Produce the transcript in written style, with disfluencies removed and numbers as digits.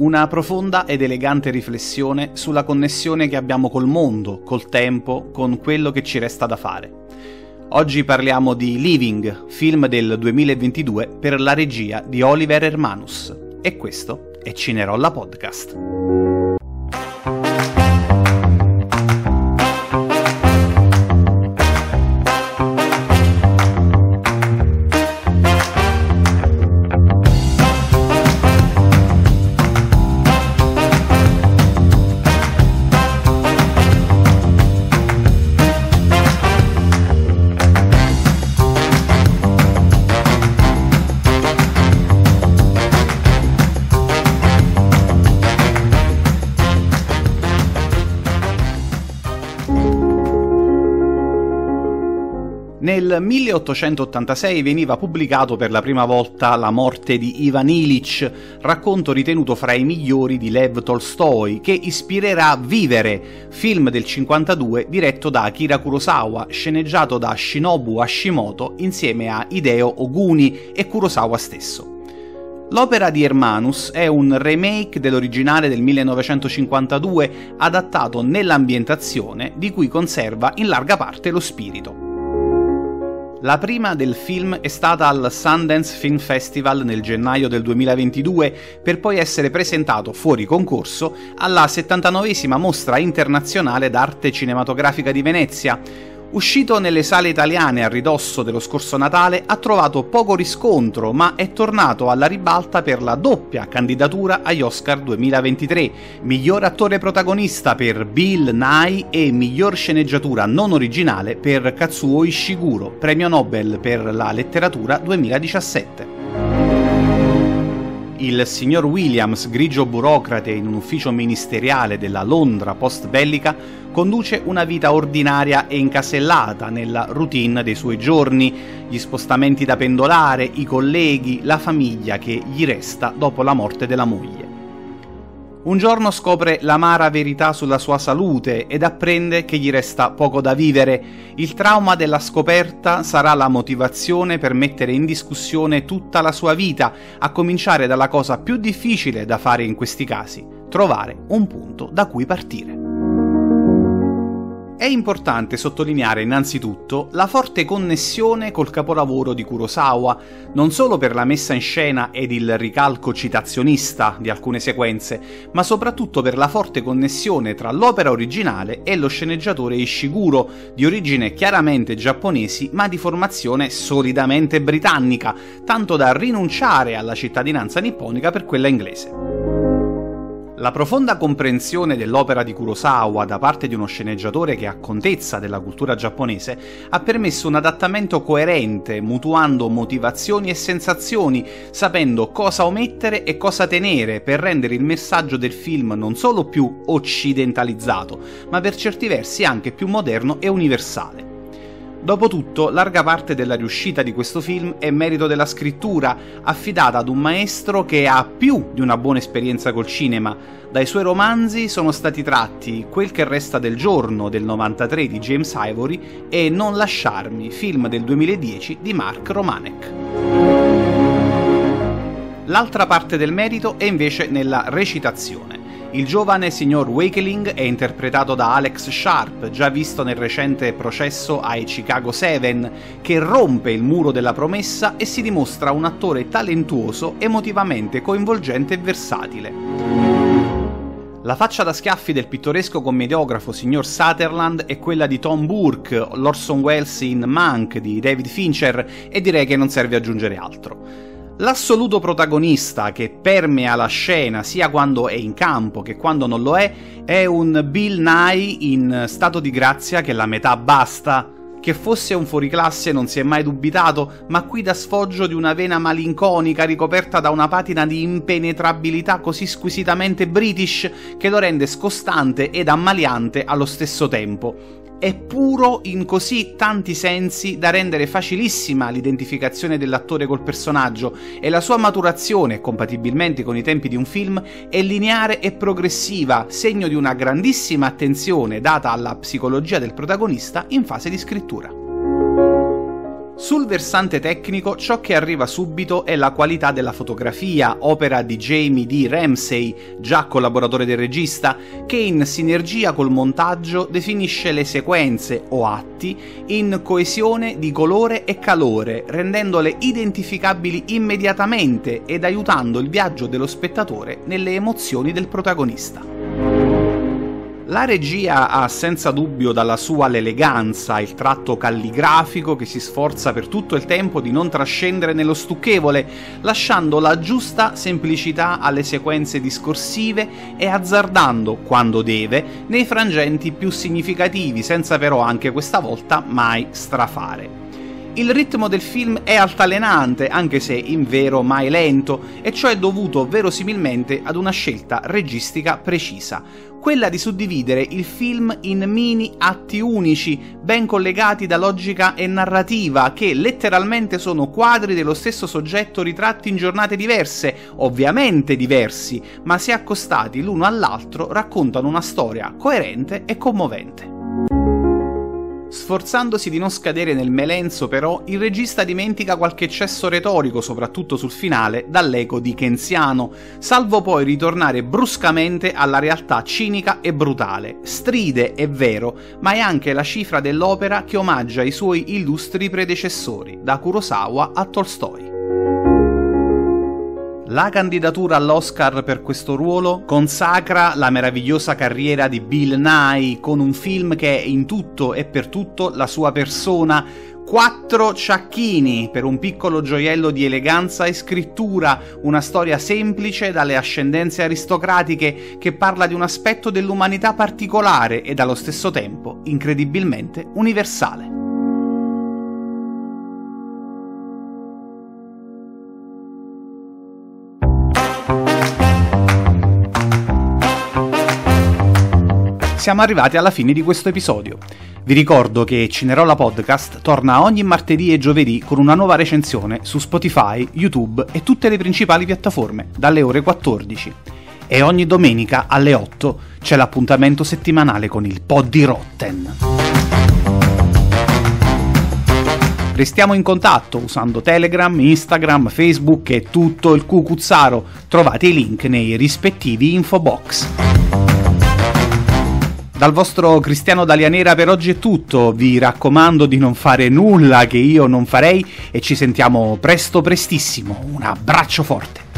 Una profonda ed elegante riflessione sulla connessione che abbiamo col mondo, col tempo, con quello che ci resta da fare. Oggi parliamo di Living, film del 2022 per la regia di Oliver Hermanus. E questo è Cinerolla Podcast. Nel 1886 veniva pubblicato per la prima volta La morte di Ivan Ilitch, racconto ritenuto fra i migliori di Lev Tolstoj, che ispirerà Vivere, film del 52 diretto da Akira Kurosawa, sceneggiato da Shinobu Hashimoto insieme a Hideo Oguni e Kurosawa stesso. L'opera di Hermanus è un remake dell'originale del 1952, adattato nell'ambientazione, di cui conserva in larga parte lo spirito. La prima del film è stata al Sundance Film Festival nel gennaio del 2022, per poi essere presentato fuori concorso alla 79esima Mostra Internazionale d'Arte Cinematografica di Venezia. Uscito nelle sale italiane a ridosso dello scorso Natale, ha trovato poco riscontro, ma è tornato alla ribalta per la doppia candidatura agli Oscar 2023, miglior attore protagonista per Bill Nighy e miglior sceneggiatura non originale per Kazuo Ishiguro, premio Nobel per la letteratura 2017. Il signor Williams, grigio burocrate in un ufficio ministeriale della Londra post-bellica, conduce una vita ordinaria e incasellata nella routine dei suoi giorni, gli spostamenti da pendolare, i colleghi, la famiglia che gli resta dopo la morte della moglie. Un giorno scopre l'amara verità sulla sua salute ed apprende che gli resta poco da vivere. Il trauma della scoperta sarà la motivazione per mettere in discussione tutta la sua vita, a cominciare dalla cosa più difficile da fare in questi casi: trovare un punto da cui partire. È importante sottolineare innanzitutto la forte connessione col capolavoro di Kurosawa, non solo per la messa in scena ed il ricalco citazionista di alcune sequenze, ma soprattutto per la forte connessione tra l'opera originale e lo sceneggiatore Ishiguro, di origine chiaramente giapponesi ma di formazione solidamente britannica, tanto da rinunciare alla cittadinanza nipponica per quella inglese. La profonda comprensione dell'opera di Kurosawa da parte di uno sceneggiatore che ha contezza della cultura giapponese ha permesso un adattamento coerente, mutuando motivazioni e sensazioni, sapendo cosa omettere e cosa tenere per rendere il messaggio del film non solo più occidentalizzato, ma per certi versi anche più moderno e universale. Dopotutto, larga parte della riuscita di questo film è merito della scrittura, affidata ad un maestro che ha più di una buona esperienza col cinema. Dai suoi romanzi sono stati tratti Quel che resta del giorno del 93 di James Ivory e Non lasciarmi, film del 2010 di Mark Romanek. L'altra parte del merito è invece nella recitazione. Il giovane signor Wakeling è interpretato da Alex Sharp, già visto nel recente Processo ai Chicago 7, che rompe il muro della promessa e si dimostra un attore talentuoso, emotivamente coinvolgente e versatile. La faccia da schiaffi del pittoresco commediografo signor Sutherland è quella di Tom Burke, l'Orson Welles in Mank di David Fincher, e direi che non serve aggiungere altro. L'assoluto protagonista che permea la scena sia quando è in campo che quando non lo è un Bill Nighy in stato di grazia che la metà basta. Che fosse un fuoriclasse non si è mai dubitato, ma qui dà sfoggio di una vena malinconica ricoperta da una patina di impenetrabilità così squisitamente british che lo rende scostante ed ammaliante allo stesso tempo. È puro in così tanti sensi da rendere facilissima l'identificazione dell'attore col personaggio, e la sua maturazione, compatibilmente con i tempi di un film, è lineare e progressiva, segno di una grandissima attenzione data alla psicologia del protagonista in fase di scrittura. Sul versante tecnico, ciò che arriva subito è la qualità della fotografia, opera di Jamie D. Ramsey, già collaboratore del regista, che in sinergia col montaggio definisce le sequenze o atti in coesione di colore e calore, rendendole identificabili immediatamente ed aiutando il viaggio dello spettatore nelle emozioni del protagonista. La regia ha senza dubbio dalla sua l'eleganza, il tratto calligrafico che si sforza per tutto il tempo di non trascendere nello stucchevole, lasciando la giusta semplicità alle sequenze discorsive e azzardando, quando deve, nei frangenti più significativi, senza però anche questa volta mai strafare. Il ritmo del film è altalenante, anche se in vero mai lento, e ciò è dovuto verosimilmente ad una scelta registica precisa, quella di suddividere il film in mini atti unici, ben collegati da logica e narrativa, che letteralmente sono quadri dello stesso soggetto ritratti in giornate diverse, ovviamente diversi, ma se accostati l'uno all'altro raccontano una storia coerente e commovente. Sforzandosi di non scadere nel melenzo però, il regista dimentica qualche eccesso retorico, soprattutto sul finale, dall'eco dickensiano, salvo poi ritornare bruscamente alla realtà cinica e brutale. Stride, è vero, ma è anche la cifra dell'opera che omaggia i suoi illustri predecessori, da Kurosawa a Tolstoj. La candidatura all'Oscar per questo ruolo consacra la meravigliosa carriera di Bill Nighy con un film che è in tutto e per tutto la sua persona. 4 ciacchini per un piccolo gioiello di eleganza e scrittura, una storia semplice dalle ascendenze aristocratiche che parla di un aspetto dell'umanità particolare ed allo stesso tempo incredibilmente universale. Siamo arrivati alla fine di questo episodio. Vi ricordo che Cinerolla Podcast torna ogni martedì e giovedì con una nuova recensione su Spotify, YouTube e tutte le principali piattaforme dalle ore 14. E ogni domenica alle 8 c'è l'appuntamento settimanale con il Pod di Rotten. Restiamo in contatto usando Telegram, Instagram, Facebook e tutto il cucuzzaro. Trovate i link nei rispettivi infobox. Dal vostro Cristiano Dalianera per oggi è tutto, vi raccomando di non fare nulla che io non farei e ci sentiamo presto prestissimo, un abbraccio forte!